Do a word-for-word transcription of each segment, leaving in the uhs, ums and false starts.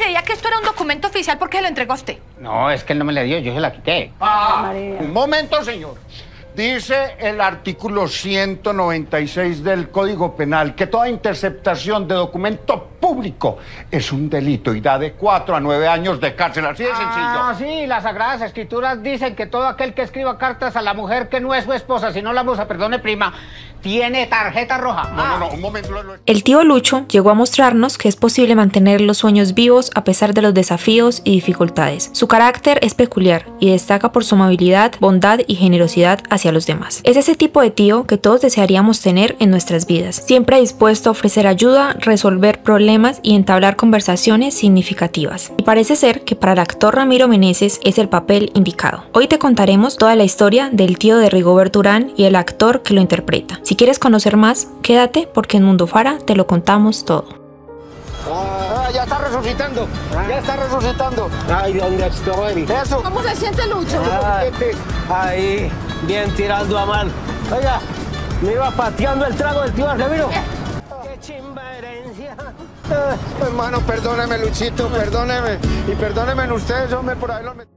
creía que esto era un documento oficial porque se lo entregó a usted. No, es que él no me la dio, yo se la quité. Ah, un momento, señor. Dice el artículo ciento noventa y seis del Código Penal que toda interceptación de documento público es un delito y da de cuatro a nueve años de cárcel. Así de ah, sencillo. Sí, las Sagradas Escrituras dicen que todo aquel que escriba cartas a la mujer que no es su esposa, sino la musa, perdone prima, tiene tarjeta roja. No, ah. no, no, un momento. El tío Lucho llegó a mostrarnos que es posible mantener los sueños vivos a pesar de los desafíos y dificultades. Su carácter es peculiar y destaca por su amabilidad, bondad y generosidad hacia a los demás. Es ese tipo de tío que todos desearíamos tener en nuestras vidas, siempre dispuesto a ofrecer ayuda, resolver problemas y entablar conversaciones significativas. Y parece ser que para el actor Ramiro Meneses es el papel indicado. Hoy te contaremos toda la historia del tío de Rigoberto Urán y el actor que lo interpreta. Si quieres conocer más, quédate porque en Mundo Fara te lo contamos todo. Ya está resucitando, ya está resucitando. Ay, ¿dónde estoy? Eso. ¿Cómo se siente, Lucho? Ay, ahí, bien tirando a mano. Oiga, me iba pateando el trago del tío Ramiro. Qué chimba herencia. Ay, hermano, perdóneme, Luchito, perdóneme. Y perdóneme ustedes, hombre, por ahí lo metí.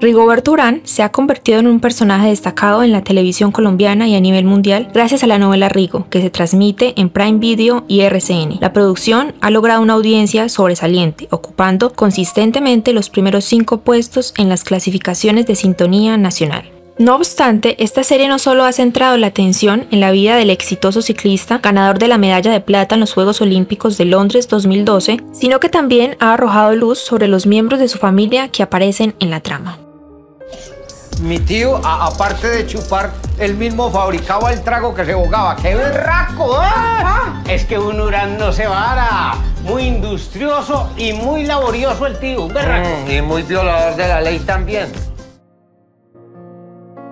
Rigoberto Urán se ha convertido en un personaje destacado en la televisión colombiana y a nivel mundial gracias a la novela Rigo, que se transmite en Prime Video y R C N. La producción ha logrado una audiencia sobresaliente, ocupando consistentemente los primeros cinco puestos en las clasificaciones de sintonía nacional. No obstante, esta serie no solo ha centrado la atención en la vida del exitoso ciclista, ganador de la medalla de plata en los Juegos Olímpicos de Londres dos mil doce, sino que también ha arrojado luz sobre los miembros de su familia que aparecen en la trama. Mi tío, a, aparte de chupar, él mismo fabricaba el trago que se bogaba. ¡Qué berraco! ¡Ah! Es que un Urán no se vara. Muy industrioso y muy laborioso el tío, un berraco. Mm, y muy violador de la ley también.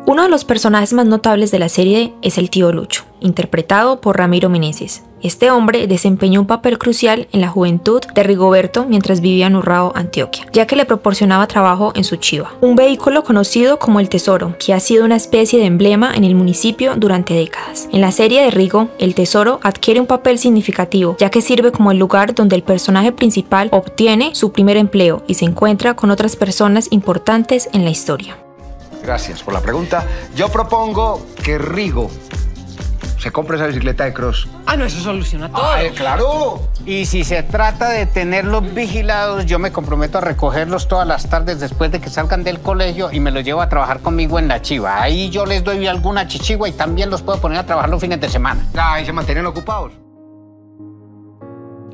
Uno de los personajes más notables de la serie es el tío Lucho, interpretado por Ramiro Meneses. Este hombre desempeñó un papel crucial en la juventud de Rigoberto mientras vivía en Urrao, Antioquia, ya que le proporcionaba trabajo en su chiva, un vehículo conocido como El Tesoro, que ha sido una especie de emblema en el municipio durante décadas. En la serie de Rigo, El Tesoro adquiere un papel significativo, ya que sirve como el lugar donde el personaje principal obtiene su primer empleo y se encuentra con otras personas importantes en la historia. Gracias por la pregunta. Yo propongo que Rigo se compre esa bicicleta de cross. Ah, no, eso soluciona todo. Ah, eh, claro. Y si se trata de tenerlos vigilados, yo me comprometo a recogerlos todas las tardes después de que salgan del colegio y me los llevo a trabajar conmigo en la chiva. Ahí yo les doy alguna chichigua y también los puedo poner a trabajar los fines de semana. Ahí se mantienen ocupados.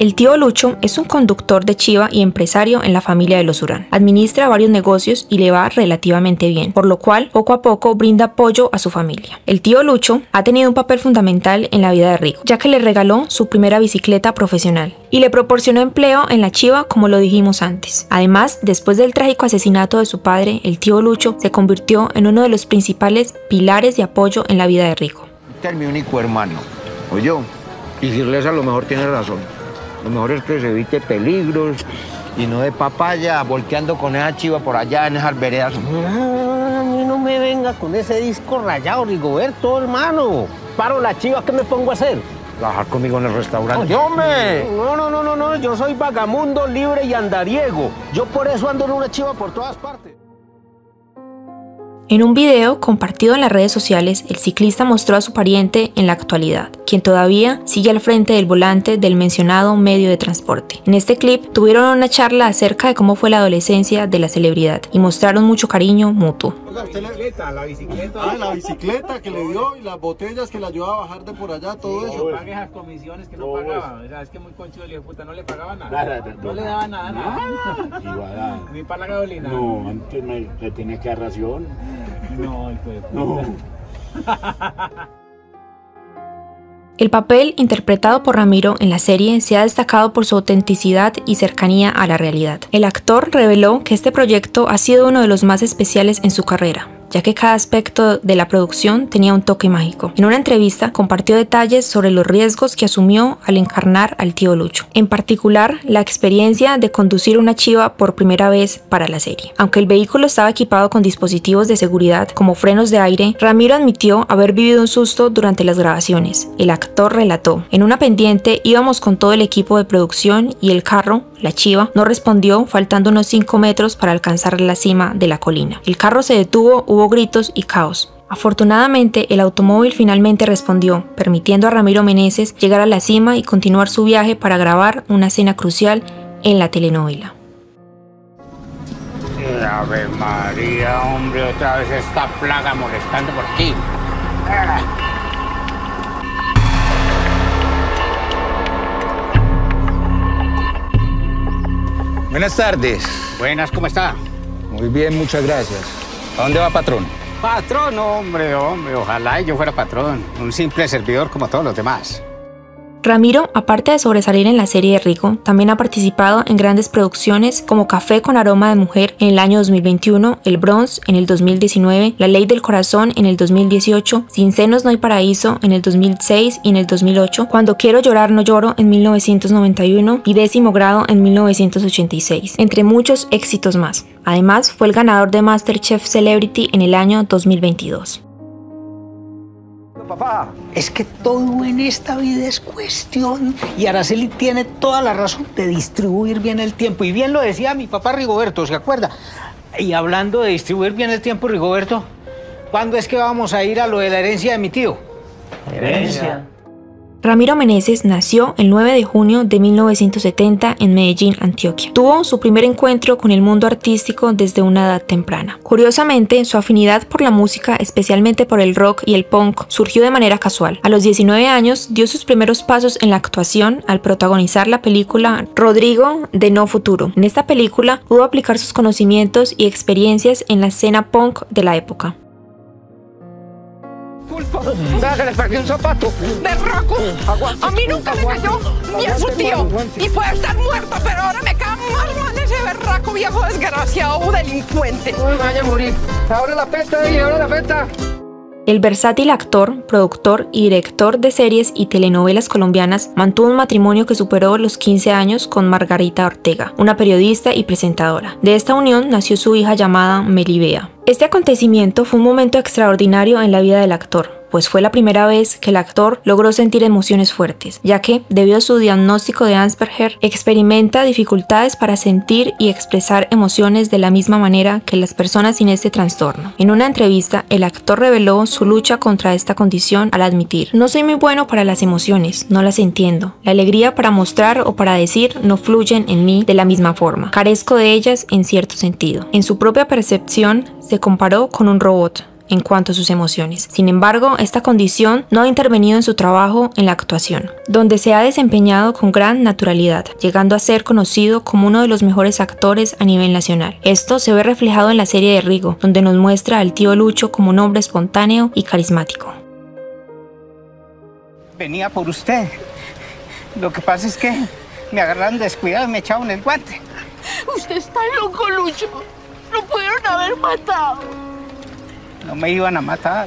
El tío Lucho es un conductor de chiva y empresario en la familia de los Urán. Administra varios negocios y le va relativamente bien, por lo cual poco a poco brinda apoyo a su familia. El tío Lucho ha tenido un papel fundamental en la vida de Rigo, ya que le regaló su primera bicicleta profesional y le proporcionó empleo en la chiva, como lo dijimos antes. Además, después del trágico asesinato de su padre, el tío Lucho se convirtió en uno de los principales pilares de apoyo en la vida de Rigo. Este es mi único hermano, oye, y Sirles a lo mejor tiene razón. Lo mejor es que se evite peligros y no de papaya volteando con esa chiva por allá en esas veredas. Ah, a mí no me venga con ese disco rayado, Rigoberto, hermano. Paro la chiva, ¿qué me pongo a hacer? Trabajar conmigo en el restaurante. ¡Yo me! No, no, no, no, no, yo soy vagamundo, libre y andariego. Yo por eso ando en una chiva por todas partes. En un video compartido en las redes sociales, el ciclista mostró a su pariente en la actualidad, quien todavía sigue al frente del volante del mencionado medio de transporte. En este clip tuvieron una charla acerca de cómo fue la adolescencia de la celebridad y mostraron mucho cariño mutuo. Oiga, usted la bicicleta, la bicicleta. Ah, la bicicleta que le dio y las botellas que la ayudó a bajar de por allá, todo eso. No pague esas comisiones que no pagaba. O sea, es que muy conchudo el hijo de puta, no le pagaba nada. No le daba nada, nada. Ni para la gasolina. No, antes me tenía que dar ración. No, el pueblo. No. El papel interpretado por Ramiro en la serie se ha destacado por su autenticidad y cercanía a la realidad. El actor reveló que este proyecto ha sido uno de los más especiales en su carrera, ya que cada aspecto de la producción tenía un toque mágico. En una entrevista compartió detalles sobre los riesgos que asumió al encarnar al tío Lucho, en particular la experiencia de conducir una chiva por primera vez para la serie. Aunque el vehículo estaba equipado con dispositivos de seguridad como frenos de aire, Ramiro admitió haber vivido un susto durante las grabaciones. El actor relató: en una pendiente íbamos con todo el equipo de producción y el carro La chiva no respondió, faltando unos cinco metros para alcanzar la cima de la colina. El carro se detuvo, hubo gritos y caos. Afortunadamente, el automóvil finalmente respondió, permitiendo a Ramiro Meneses llegar a la cima y continuar su viaje para grabar una escena crucial en la telenovela. Ave María, hombre, otra vez esta plaga molestando por aquí. Buenas tardes. Buenas, ¿cómo está? Muy bien, muchas gracias. ¿A dónde va, patrón? Patrón, hombre, hombre, ojalá yo fuera patrón. Un simple servidor como todos los demás. Ramiro, aparte de sobresalir en la serie de Rigo, también ha participado en grandes producciones como Café con Aroma de Mujer en el año dos mil veintiuno, El Bronze en el dos mil diecinueve, La Ley del Corazón en el dos mil dieciocho, Sin Senos No Hay Paraíso en el dos mil seis y en el dos mil ocho, Cuando Quiero Llorar No Lloro en mil novecientos noventa y uno y Décimo Grado en mil novecientos ochenta y seis, entre muchos éxitos más. Además, fue el ganador de Masterchef Celebrity en el año dos mil veintidós. Papá, es que todo en esta vida es cuestión y Araceli tiene toda la razón de distribuir bien el tiempo. Y bien lo decía mi papá Rigoberto, ¿se acuerda? Y hablando de distribuir bien el tiempo, Rigoberto, ¿cuándo es que vamos a ir a lo de la herencia de mi tío? Herencia. Ramiro Meneses nació el nueve de junio de mil novecientos setenta en Medellín, Antioquia. Tuvo su primer encuentro con el mundo artístico desde una edad temprana. Curiosamente, su afinidad por la música, especialmente por el rock y el punk, surgió de manera casual. A los diecinueve años dio sus primeros pasos en la actuación al protagonizar la película Rodrigo de No Futuro. En esta película pudo aplicar sus conocimientos y experiencias en la escena punk de la época. Que le perdí un zapato. De roco. A mí nunca me cayó ni a su tío. Y puede estar muerto, pero ahora me cae mal, mal ese berraco viejo desgraciado o delincuente. Uy, vaya a morir. Ahora la peta, y ahora la peta. El versátil actor, productor y director de series y telenovelas colombianas mantuvo un matrimonio que superó los quince años con Margarita Ortega, una periodista y presentadora. De esta unión nació su hija llamada Melibea. Este acontecimiento fue un momento extraordinario en la vida del actor, pues fue la primera vez que el actor logró sentir emociones fuertes, ya que, debido a su diagnóstico de Asperger, experimenta dificultades para sentir y expresar emociones de la misma manera que las personas sin este trastorno. En una entrevista, el actor reveló su lucha contra esta condición al admitir: "No soy muy bueno para las emociones, no las entiendo. La alegría para mostrar o para decir no fluyen en mí de la misma forma. Carezco de ellas en cierto sentido". En su propia percepción, se comparó con un robot en cuanto a sus emociones. Sin embargo, esta condición no ha intervenido en su trabajo en la actuación, donde se ha desempeñado con gran naturalidad, llegando a ser conocido como uno de los mejores actores a nivel nacional. Esto se ve reflejado en la serie de Rigo, donde nos muestra al tío Lucho como un hombre espontáneo y carismático. Venía por usted. Lo que pasa es que me agarraron descuidado y me echaron el guante. Usted está loco, Lucho. Lo pudieron haber matado. No me iban a matar.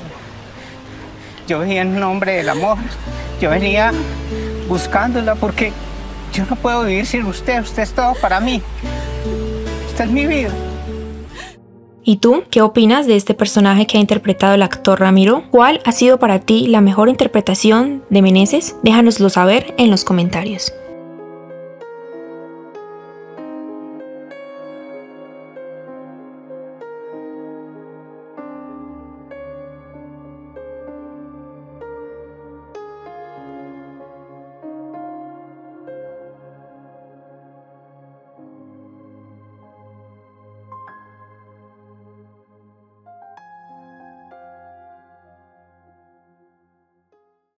Yo venía en nombre del amor. Yo venía buscándola porque yo no puedo vivir sin usted. Usted es todo para mí. Usted es mi vida. ¿Y tú? ¿Qué opinas de este personaje que ha interpretado el actor Ramiro? ¿Cuál ha sido para ti la mejor interpretación de Meneses? Déjanoslo saber en los comentarios.